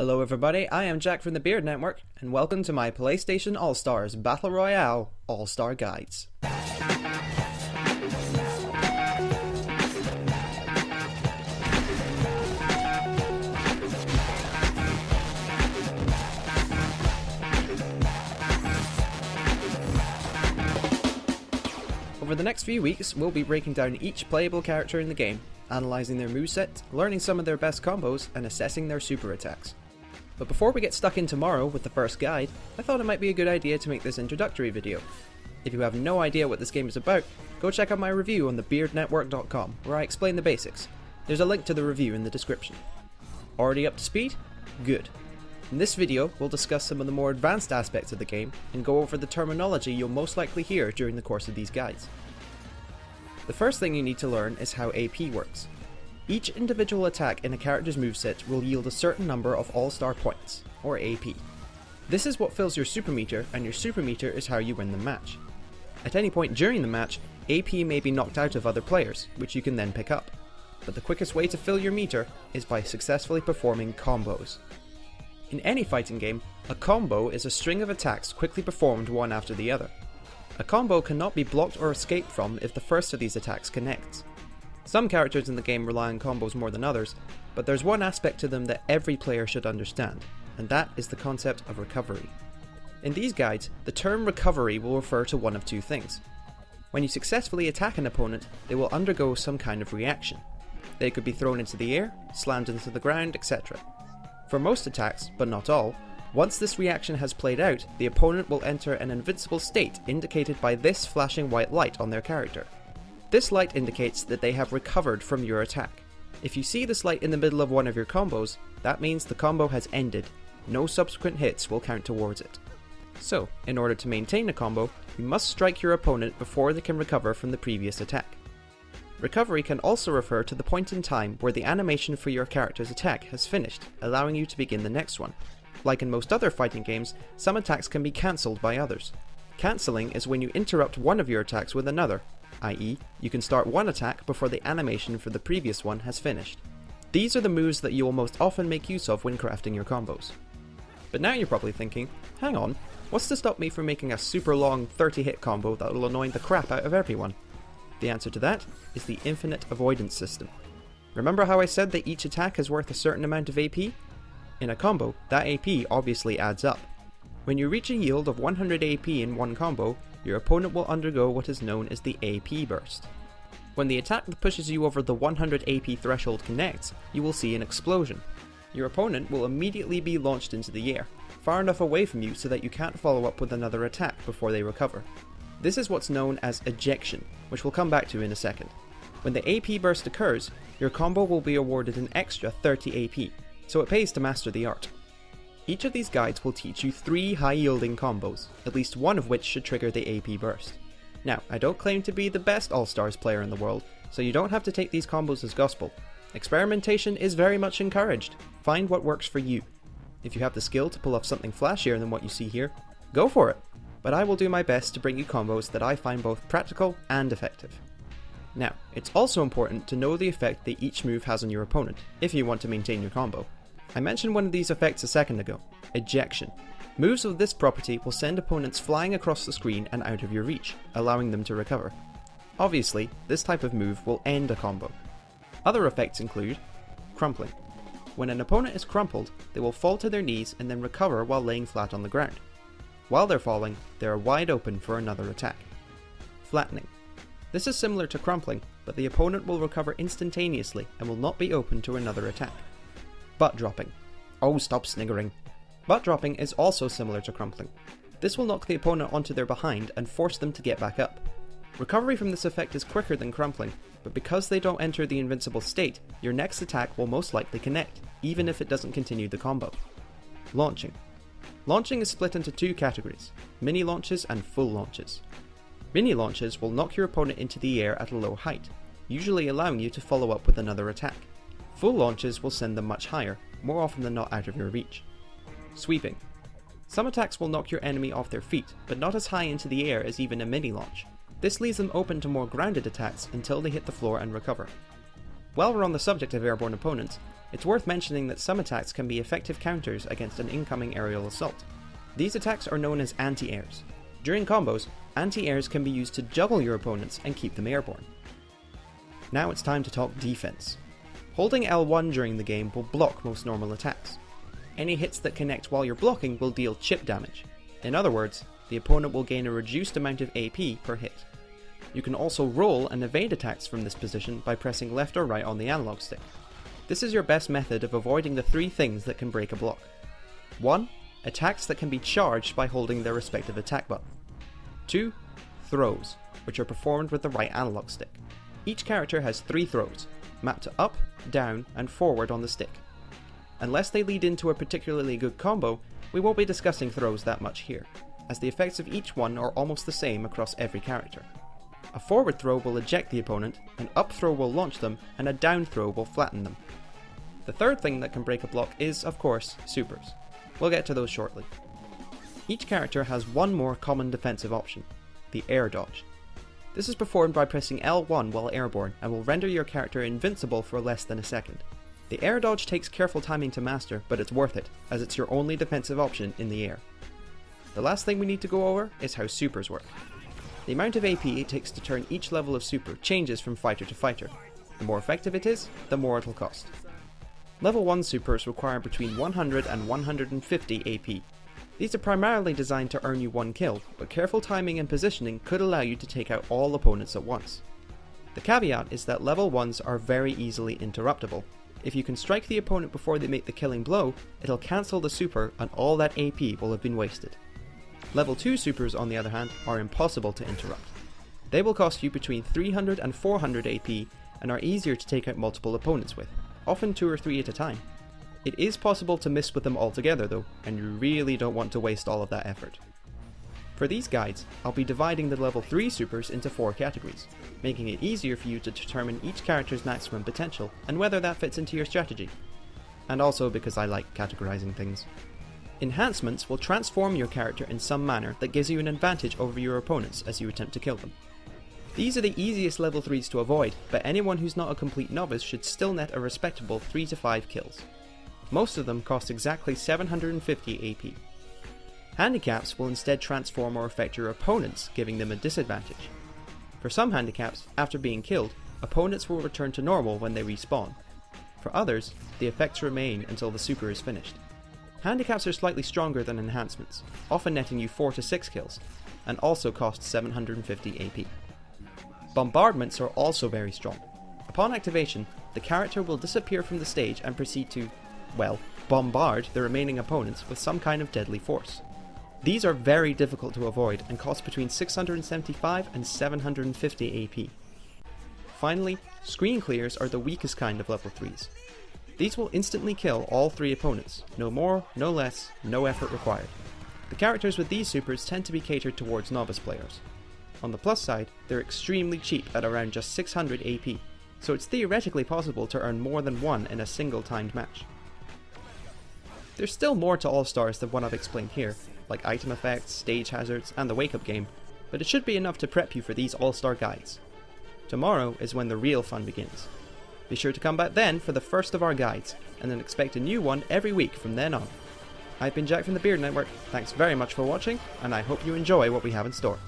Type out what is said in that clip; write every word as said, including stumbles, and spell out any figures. Hello everybody, I am Jack from The Beard Network, and welcome to my PlayStation All-Stars Battle Royale All-Star Guides. Over the next few weeks, we'll be breaking down each playable character in the game, analysing their moveset, learning some of their best combos, and assessing their super attacks. But before we get stuck in tomorrow with the first guide, I thought it might be a good idea to make this introductory video. If you have no idea what this game is about, go check out my review on the beard network dot com where I explain the basics. There's a link to the review in the description. Already up to speed? Good. In this video, we'll discuss some of the more advanced aspects of the game and go over the terminology you'll most likely hear during the course of these guides. The first thing you need to learn is how A P works. Each individual attack in a character's moveset will yield a certain number of all-star points, or A P. This is what fills your super meter, and your super meter is how you win the match. At any point during the match, A P may be knocked out of other players, which you can then pick up. But the quickest way to fill your meter is by successfully performing combos. In any fighting game, a combo is a string of attacks quickly performed one after the other. A combo cannot be blocked or escaped from if the first of these attacks connects. Some characters in the game rely on combos more than others, but there's one aspect to them that every player should understand, and that is the concept of recovery. In these guides, the term recovery will refer to one of two things. When you successfully attack an opponent, they will undergo some kind of reaction. They could be thrown into the air, slammed into the ground, et cetera. For most attacks, but not all, once this reaction has played out, the opponent will enter an invincible state indicated by this flashing white light on their character. This light indicates that they have recovered from your attack. If you see this light in the middle of one of your combos, that means the combo has ended. No subsequent hits will count towards it. So, in order to maintain a combo, you must strike your opponent before they can recover from the previous attack. Recovery can also refer to the point in time where the animation for your character's attack has finished, allowing you to begin the next one. Like in most other fighting games, some attacks can be cancelled by others. Cancelling is when you interrupt one of your attacks with another, that is, you can start one attack before the animation for the previous one has finished. These are the moves that you will most often make use of when crafting your combos. But now you're probably thinking, hang on, what's to stop me from making a super long thirty hit combo that will annoy the crap out of everyone? The answer to that is the infinite avoidance system. Remember how I said that each attack is worth a certain amount of A P? In a combo, that A P obviously adds up. When you reach a yield of one hundred A P in one combo, your opponent will undergo what is known as the A P burst. When the attack that pushes you over the one hundred A P threshold connects, you will see an explosion. Your opponent will immediately be launched into the air, far enough away from you so that you can't follow up with another attack before they recover. This is what's known as ejection, which we'll come back to in a second. When the A P burst occurs, your combo will be awarded an extra thirty A P, so it pays to master the art. Each of these guides will teach you three high-yielding combos, at least one of which should trigger the A P burst. Now, I don't claim to be the best All-Stars player in the world, so you don't have to take these combos as gospel. Experimentation is very much encouraged. Find what works for you. If you have the skill to pull off something flashier than what you see here, go for it! But I will do my best to bring you combos that I find both practical and effective. Now, it's also important to know the effect that each move has on your opponent, if you want to maintain your combo. I mentioned one of these effects a second ago, ejection. Moves of this property will send opponents flying across the screen and out of your reach, allowing them to recover. Obviously, this type of move will end a combo. Other effects include crumpling. When an opponent is crumpled, they will fall to their knees and then recover while laying flat on the ground. While they're falling, they are wide open for another attack. Flattening. This is similar to crumpling, but the opponent will recover instantaneously and will not be open to another attack. Butt dropping. Oh, stop sniggering. Butt dropping is also similar to crumpling. This will knock the opponent onto their behind and force them to get back up. Recovery from this effect is quicker than crumpling, but because they don't enter the invincible state, your next attack will most likely connect, even if it doesn't continue the combo. Launching. Launching is split into two categories, mini launches and full launches. Mini launches will knock your opponent into the air at a low height, usually allowing you to follow up with another attack. Full launches will send them much higher, more often than not out of your reach. Sweeping. Some attacks will knock your enemy off their feet, but not as high into the air as even a mini launch. This leaves them open to more grounded attacks until they hit the floor and recover. While we're on the subject of airborne opponents, it's worth mentioning that some attacks can be effective counters against an incoming aerial assault. These attacks are known as anti-airs. During combos, anti-airs can be used to juggle your opponents and keep them airborne. Now it's time to talk defense. Holding L one during the game will block most normal attacks. Any hits that connect while you're blocking will deal chip damage. In other words, the opponent will gain a reduced amount of A P per hit. You can also roll and evade attacks from this position by pressing left or right on the analog stick. This is your best method of avoiding the three things that can break a block. one. Attacks that can be charged by holding their respective attack button. two. Throws, which are performed with the right analog stick. Each character has three throws, mapped to up, down, and forward on the stick. Unless they lead into a particularly good combo, we won't be discussing throws that much here, as the effects of each one are almost the same across every character. A forward throw will eject the opponent, an up throw will launch them, and a down throw will flatten them. The third thing that can break a block is, of course, supers. We'll get to those shortly. Each character has one more common defensive option, the air dodge. This is performed by pressing L one while airborne and will render your character invincible for less than a second. The air dodge takes careful timing to master, but it's worth it, as it's your only defensive option in the air. The last thing we need to go over is how supers work. The amount of A P it takes to turn each level of super changes from fighter to fighter. The more effective it is, the more it'll cost. Level one supers require between one hundred and one hundred fifty A P. These are primarily designed to earn you one kill, but careful timing and positioning could allow you to take out all opponents at once. The caveat is that level ones are very easily interruptible. If you can strike the opponent before they make the killing blow, it'll cancel the super and all that A P will have been wasted. Level two supers, on the other hand, are impossible to interrupt. They will cost you between three hundred and four hundred A P and are easier to take out multiple opponents with, often two or three at a time. It is possible to miss with them altogether though, and you really don't want to waste all of that effort. For these guides, I'll be dividing the level three supers into four categories, making it easier for you to determine each character's maximum potential and whether that fits into your strategy. And also because I like categorizing things. Enhancements will transform your character in some manner that gives you an advantage over your opponents as you attempt to kill them. These are the easiest level threes to avoid, but anyone who's not a complete novice should still net a respectable three to five kills. Most of them cost exactly seven hundred fifty A P. Handicaps will instead transform or affect your opponents, giving them a disadvantage. For some handicaps, after being killed, opponents will return to normal when they respawn. For others, the effects remain until the super is finished. Handicaps are slightly stronger than enhancements, often netting you four to six kills, and also cost seven hundred fifty A P. Bombardments are also very strong. Upon activation, the character will disappear from the stage and proceed to, well, bombard the remaining opponents with some kind of deadly force. These are very difficult to avoid and cost between six hundred seventy-five and seven hundred fifty A P. Finally, screen clears are the weakest kind of level threes. These will instantly kill all three opponents, no more, no less, no effort required. The characters with these supers tend to be catered towards novice players. On the plus side, they're extremely cheap at around just six hundred A P, so it's theoretically possible to earn more than one in a single timed match. There's still more to All-Stars than what I've explained here, like item effects, stage hazards, and the wake-up game, but it should be enough to prep you for these All-Star guides. Tomorrow is when the real fun begins. Be sure to come back then for the first of our guides, and then expect a new one every week from then on. I've been Jack from the Beard Network, thanks very much for watching, and I hope you enjoy what we have in store.